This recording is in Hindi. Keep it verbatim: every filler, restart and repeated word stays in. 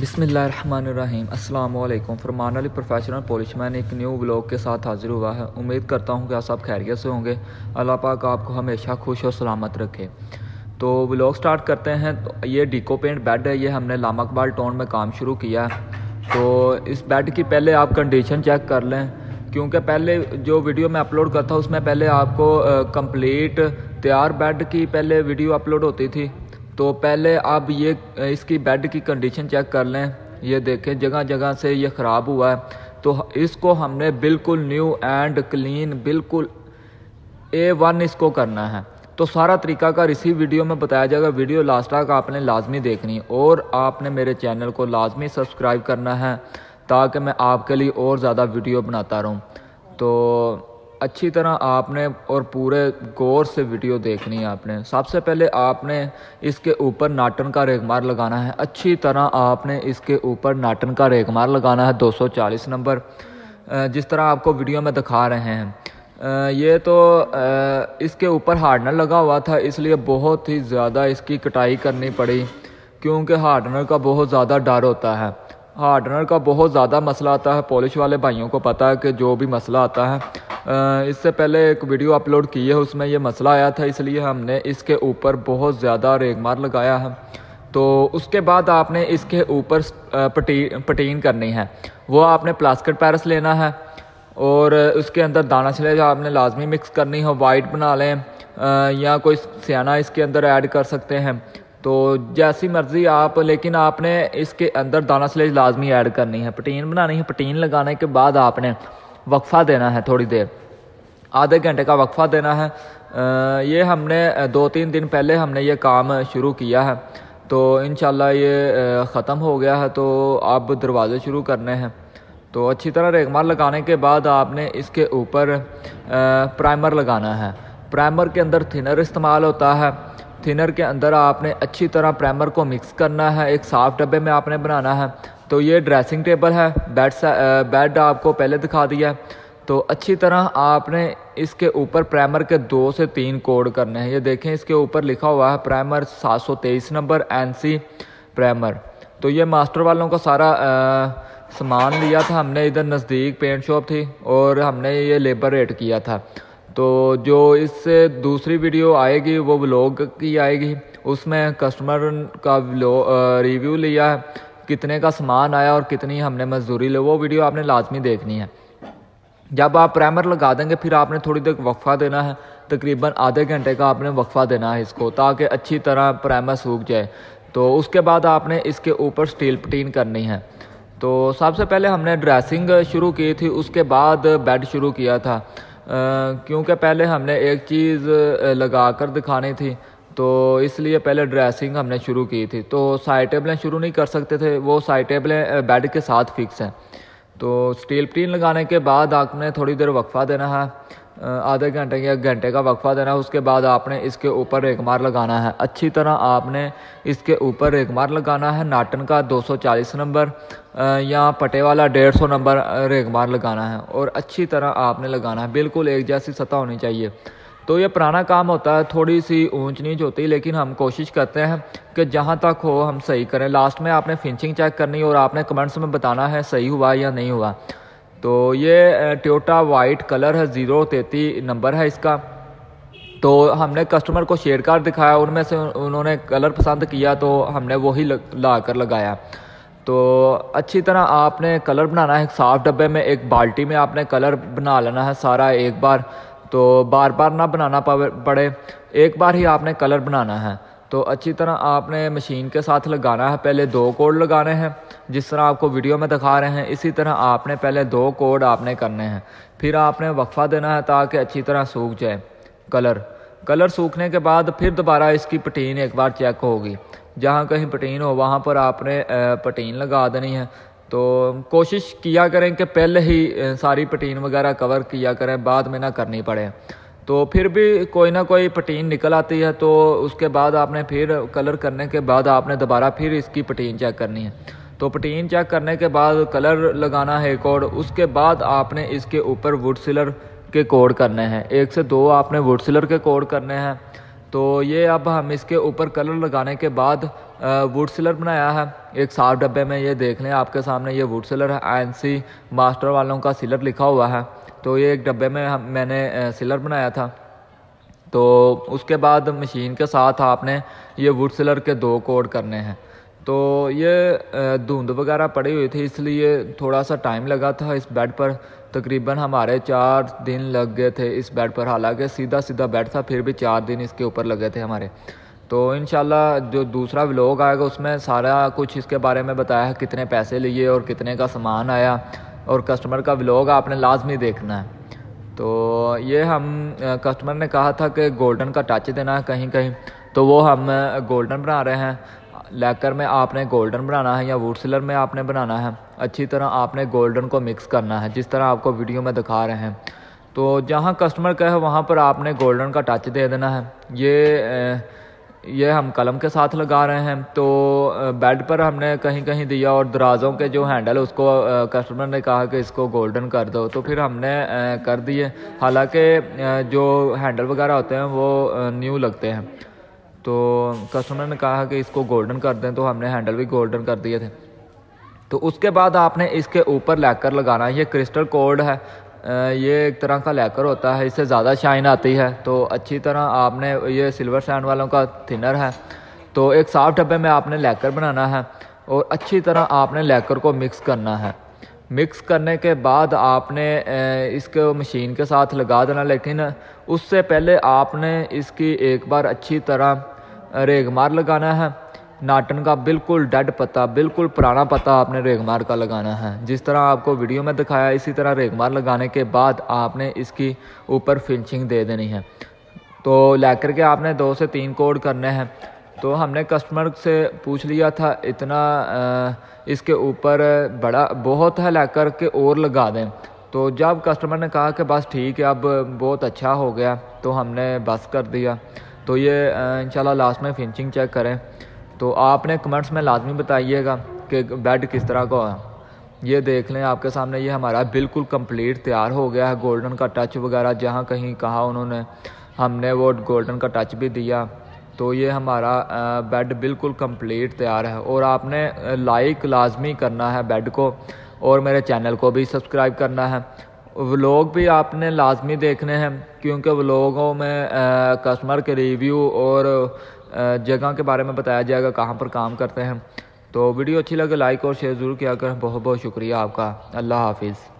बिस्मिल्लाहिर्रहमानिर्रहीम अस्सलाम वालेकुम। Farman Ali professional polish man एक न्यू व्लॉग के साथ हाजिर हुआ है। उम्मीद करता हूं कि आप सब खैरियत से होंगे। अल्लाह पाक आपको हमेशा खुश और सलामत रखे। तो व्लॉग स्टार्ट करते हैं। तो ये डिको पेंट बेड है, ये हमने लामाकबाल टाउन में काम शुरू किया है। तो इस बेड की पहले आप कंडीशन चेक कर लें, क्योंकि पहले जो वीडियो मैं अपलोड करता हूँ उसमें पहले आपको कम्प्लीट तैयार बेड की पहले वीडियो अपलोड होती थी। तो पहले आप ये इसकी बेड की कंडीशन चेक कर लें। ये देखें, जगह जगह से ये ख़राब हुआ है। तो इसको हमने बिल्कुल न्यू एंड क्लीन, बिल्कुल ए वन इसको करना है। तो सारा तरीका कार इसी वीडियो में बताया जाएगा। वीडियो लास्ट तक आपने लाजमी देखनी और आपने मेरे चैनल को लाजमी सब्सक्राइब करना है, ताकि मैं आपके लिए और ज़्यादा वीडियो बनाता रहूँ। तो अच्छी तरह आपने और पूरे गौर से वीडियो देखनी है। आपने सबसे पहले आपने इसके ऊपर नाटन का रेगमार लगाना है। अच्छी तरह आपने इसके ऊपर नाटन का रेगमार लगाना है दो सौ चालीस नंबर, जिस तरह आपको वीडियो में दिखा रहे हैं। ये तो इसके ऊपर हार्डनर लगा हुआ था, इसलिए बहुत ही ज़्यादा इसकी कटाई करनी पड़ी, क्योंकि हार्डनर का बहुत ज़्यादा डर होता है। हार्डनर का बहुत ज़्यादा मसला आता है। पॉलिश वाले भाइयों को पता है कि जो भी मसला आता है, इससे पहले एक वीडियो अपलोड की है, उसमें यह मसला आया था, इसलिए हमने इसके ऊपर बहुत ज़्यादा रेगमार लगाया है। तो उसके बाद आपने इसके ऊपर पटी पटीन करनी है। वो आपने प्लास्टिक पैरस लेना है और उसके अंदर दाना छिले आपने लाजमी मिक्स करनी है। वाइट बना लें या कोई सियाना इसके अंदर ऐड कर सकते हैं, तो जैसी मर्ज़ी आप, लेकिन आपने इसके अंदर दाना स्लेज लाजमी ऐड करनी है। पटीन बनानी है। पटीन लगाने के बाद आपने वक्फ़ा देना है, थोड़ी देर, आधे घंटे का वक्फ़ा देना है। आ, ये हमने दो तीन दिन पहले हमने ये काम शुरू किया है, तो इंशाल्लाह ये ख़त्म हो गया है। तो अब दरवाज़े शुरू करने हैं। तो अच्छी तरह रेगमार लगाने के बाद आपने इसके ऊपर प्राइमर लगाना है। प्राइमर के अंदर थिनर इस्तेमाल होता है। थिनर के अंदर आपने अच्छी तरह प्राइमर को मिक्स करना है। एक साफ़ डब्बे में आपने बनाना है। तो ये ड्रेसिंग टेबल है, बेड बेड आपको पहले दिखा दिया है। तो अच्छी तरह आपने इसके ऊपर प्राइमर के दो से तीन कोड करने हैं। ये देखें, इसके ऊपर लिखा हुआ है प्राइमर सात सौ तेईस नंबर एनसी प्राइमर। तो ये मास्टर वालों का सारा आ, सामान लिया था हमने। इधर नज़दीक पेंट शॉप थी और हमने ये लेबर रेट किया था। तो जो इससे दूसरी वीडियो आएगी वो व्लॉग की आएगी, उसमें कस्टमर का रिव्यू लिया है, कितने का सामान आया और कितनी हमने मजदूरी ली, वो वीडियो आपने लाजमी देखनी है। जब आप प्राइमर लगा देंगे फिर आपने थोड़ी देर वक्फ़ा देना है, तकरीबन आधे घंटे का आपने वक्फ़ा देना है इसको, ताकि अच्छी तरह प्राइमर सूख जाए। तो उसके बाद आपने इसके ऊपर स्टील पटीन करनी है। तो सबसे पहले हमने ड्रेसिंग शुरू की थी, उसके बाद बेड शुरू किया था, क्योंकि पहले हमने एक चीज़ लगा कर दिखानी थी, तो इसलिए पहले ड्रेसिंग हमने शुरू की थी। तो साइड टेबलें शुरू नहीं कर सकते थे, वो साइड टेबलें बेड के साथ फिक्स हैं। तो स्टील प्टीन लगाने के बाद आपने थोड़ी देर वक्फ़ा देना है, आधे घंटे या घंटे का वक्फ़ा देना है। उसके बाद आपने इसके ऊपर रेगमार लगाना है। अच्छी तरह आपने इसके ऊपर रेगमार लगाना है। नाटन का दो सौ चालीस नंबर या पटे वाला डेढ़ सौ नंबर रेगमार लगाना है और अच्छी तरह आपने लगाना है। बिल्कुल एक जैसी सतह होनी चाहिए। तो ये पुराना काम होता है, थोड़ी सी ऊंच नीच होती है, लेकिन हम कोशिश करते हैं कि जहाँ तक हो हम सही करें। लास्ट में आपने फिनिशिंग चेक करनी और आपने कमेंट्स में बताना है सही हुआ या नहीं हुआ। तो ये टोयोटा वाइट कलर है, ज़ीरो तैंतीस नंबर है इसका। तो हमने कस्टमर को शेड कार्ड दिखाया, उनमें से उन्होंने कलर पसंद किया, तो हमने वही ला कर लगाया। तो अच्छी तरह आपने कलर बनाना है। साफ़ डब्बे में एक बाल्टी में आपने कलर बना लेना है सारा एक बार, तो बार बार ना बनाना पड़े, एक बार ही आपने कलर बनाना है। तो अच्छी तरह आपने मशीन के साथ लगाना है। पहले दो कोड लगाने हैं, जिस तरह आपको वीडियो में दिखा रहे हैं, इसी तरह आपने पहले दो कोड आपने करने हैं। फिर आपने वक्फ़ा देना है ताकि अच्छी तरह सूख जाए कलर। कलर सूखने के बाद फिर दोबारा इसकी पटीन एक बार चेक होगी, जहाँ कहीं पटीन हो वहाँ पर आपने पटीन लगा देनी है। तो कोशिश किया करें कि पहले ही सारी पटीन वगैरह कवर किया करें, बाद में ना करनी पड़े। तो फिर भी कोई ना कोई पटीन निकल आती है, तो उसके बाद आपने फिर कलर करने के बाद आपने दोबारा फिर इसकी पटीन चेक करनी है। तो पटीन चेक करने के बाद कलर लगाना है एक और, उसके बाद आपने इसके ऊपर वुड सिलर के कोड करने हैं। एक से दो आपने वुड सिलर के कोड करने हैं। तो ये अब हम इसके ऊपर कलर लगाने के बाद वुड सिलर बनाया है एक साफ डब्बे में। ये देख लें, आपके सामने ये वुड सिलर है, आई एन सी मास्टर वालों का सिलर लिखा हुआ है। तो ये एक डब्बे में हम मैंने सिलर बनाया था। तो उसके बाद मशीन के साथ आपने ये वुड सिलर के दो कोड करने हैं। तो ये धुंध वगैरह पड़ी हुई थी, इसलिए थोड़ा सा टाइम लगा था। इस बेड पर तकरीबन हमारे चार दिन लग गए थे इस बेड पर, हालांकि सीधा सीधा बेड था, फिर भी चार दिन इसके ऊपर लगे थे हमारे। तो इंशाल्लाह जो दूसरा व्लॉग आएगा उसमें सारा कुछ इसके बारे में बताया है, कितने पैसे लिए और कितने का सामान आया, और कस्टमर का व्लॉग आपने लाजमी देखना है। तो ये हम कस्टमर ने कहा था कि गोल्डन का टच देना है कहीं कहीं, तो वो हम गोल्डन बना रहे हैं। लेकर में आपने गोल्डन बनाना है या वुड सिलर में आपने बनाना है, अच्छी तरह आपने गोल्डन को मिक्स करना है जिस तरह आपको वीडियो में दिखा रहे हैं। तो जहां कस्टमर कहे वहां पर आपने गोल्डन का टच दे देना है। ये ये हम कलम के साथ लगा रहे हैं। तो बेड पर हमने कहीं कहीं दिया, और दराज़ों के जो हैंडल उसको कस्टमर ने कहा कि इसको गोल्डन कर दो, तो फिर हमने कर दिए। हालांकि जो हैंडल वगैरह होते हैं वो न्यू लगते हैं, तो कस्टमर ने कहा कि इसको गोल्डन कर दें, तो हमने हैंडल भी गोल्डन कर दिए थे। तो उसके बाद आपने इसके ऊपर लैकर लगाना है। ये क्रिस्टल कोड है, ये एक तरह का लैकर होता है, इससे ज़्यादा शाइन आती है। तो अच्छी तरह आपने, ये सिल्वर सैंड वालों का थिनर है। तो एक साफ डब्बे में आपने लैकर बनाना है और अच्छी तरह आपने लैकर को मिक्स करना है। मिक्स करने के बाद आपने इसको मशीन के साथ लगा देना, लेकिन उससे पहले आपने इसकी एक बार अच्छी तरह रेगमार लगाना है। नाटन का बिल्कुल डेड पत्ता, बिल्कुल पुराना पत्ता आपने रेगमार का लगाना है, जिस तरह आपको वीडियो में दिखाया इसी तरह रेगमार लगाने के बाद आपने इसकी ऊपर फिनिशिंग दे देनी है। तो लैकर के आपने दो से तीन कोड करने हैं। तो हमने कस्टमर से पूछ लिया था इतना आ, इसके ऊपर बड़ा बहुत है लैकर के और लगा दें। तो जब कस्टमर ने कहा कि बस ठीक है, अब बहुत अच्छा हो गया, तो हमने बस कर दिया। तो ये इंशाल्लाह लास्ट में फिनिशिंग चेक करें। तो आपने कमेंट्स में लाजमी बताइएगा कि बेड किस तरह का है। ये देख लें, आपके सामने ये हमारा बिल्कुल कंप्लीट तैयार हो गया है। गोल्डन का टच वगैरह जहाँ कहीं कहा उन्होंने, हमने वो गोल्डन का टच भी दिया। तो ये हमारा बेड बिल्कुल कंप्लीट तैयार है। और आपने लाइक लाजमी करना है बेड को, और मेरे चैनल को भी सब्सक्राइब करना है। व्लॉग भी आपने लाजमी देखने हैं, क्योंकि व्लॉगों में कस्टमर के रिव्यू और जगह के बारे में बताया जाएगा कहाँ पर काम करते हैं। तो वीडियो अच्छी लगे लाइक और शेयर ज़रूर किया करें। बहुत बहुत शुक्रिया आपका। अल्लाह हाफिज़।